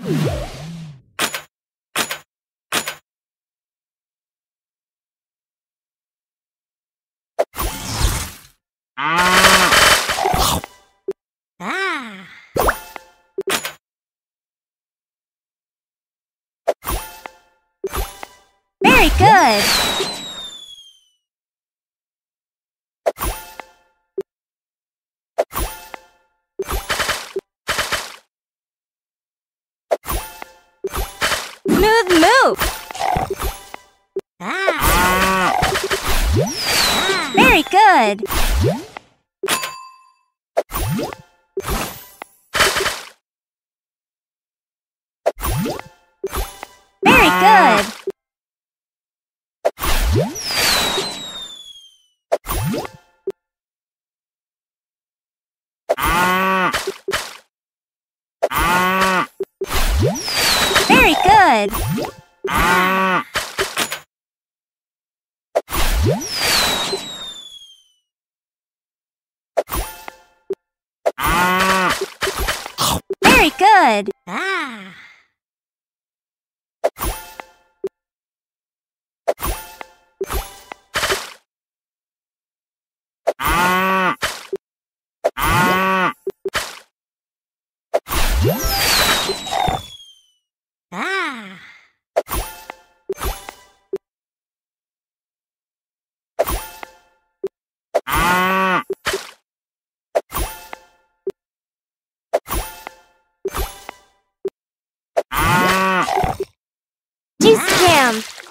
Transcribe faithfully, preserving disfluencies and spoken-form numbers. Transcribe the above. Ah. Ah. Very good. Smooth move! Ah. Ah. Very good! Very good! Ah. Ah. Very good! Ah. Ah. Very good! Ah. Ah. Ah. Ah. Ah. Ah. Juice jam.